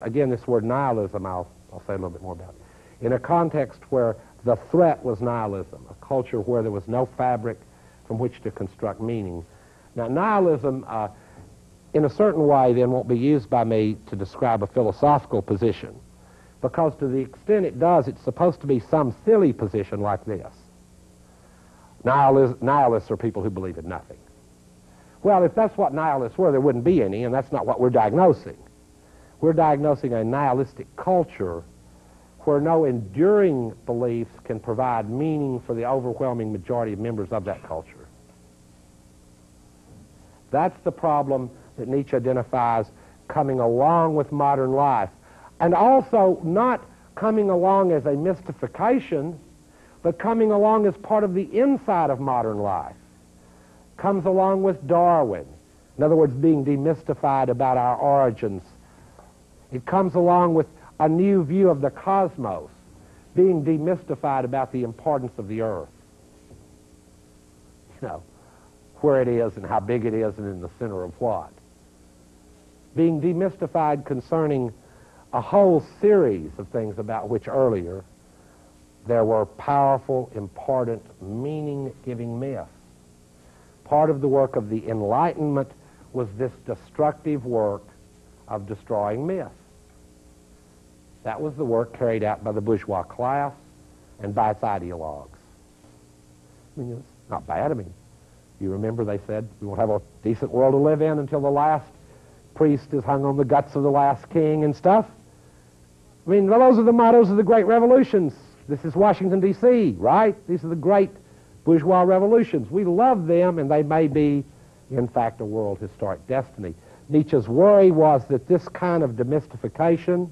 Again, this word nihilism, I'll say a little bit more about it. In a context where the threat was nihilism, a culture where there was no fabric from which to construct meaning. Now, nihilism, in a certain way, then, won't be used by me to describe a philosophical position, because to the extent it does, it's supposed to be some silly position like this. Nihilists are people who believe in nothing. Well, if that's what nihilists were, there wouldn't be any, and that's not what we're diagnosing. We're diagnosing a nihilistic culture where no enduring beliefs can provide meaning for the overwhelming majority of members of that culture. That's the problem that Nietzsche identifies coming along with modern life, and also not coming along as a mystification, but coming along as part of the inside of modern life. Comes along with Darwin, in other words, being demystified about our origins. It comes along with a new view of the cosmos, being demystified about the importance of the earth. You know, where it is and how big it is and in the center of what. Being demystified concerning a whole series of things about which earlier there were powerful, important, meaning-giving myths. Part of the work of the Enlightenment was this destructive work of destroying myths. That was the work carried out by the bourgeois class and by its ideologues. I mean, it's not bad. I mean, you remember they said, we won't have a decent world to live in until the last priest is hung on the guts of the last king and stuff. I mean, those are the mottos of the great revolutions. This is Washington, DC, right? These are the great bourgeois revolutions. We love them, and they may be, in fact, a world historic destiny. Nietzsche's worry was that this kind of demystification,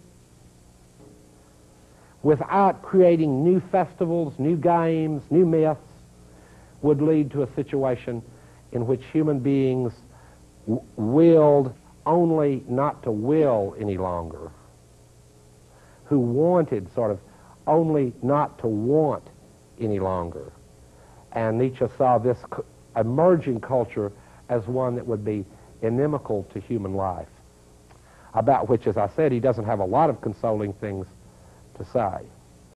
without creating new festivals, new games, new myths, would lead to a situation in which human beings willed only not to will any longer, who wanted sort of only not to want any longer. And Nietzsche saw this emerging culture as one that would be inimical to human life, about which, as I said, he doesn't have a lot of consoling things to say.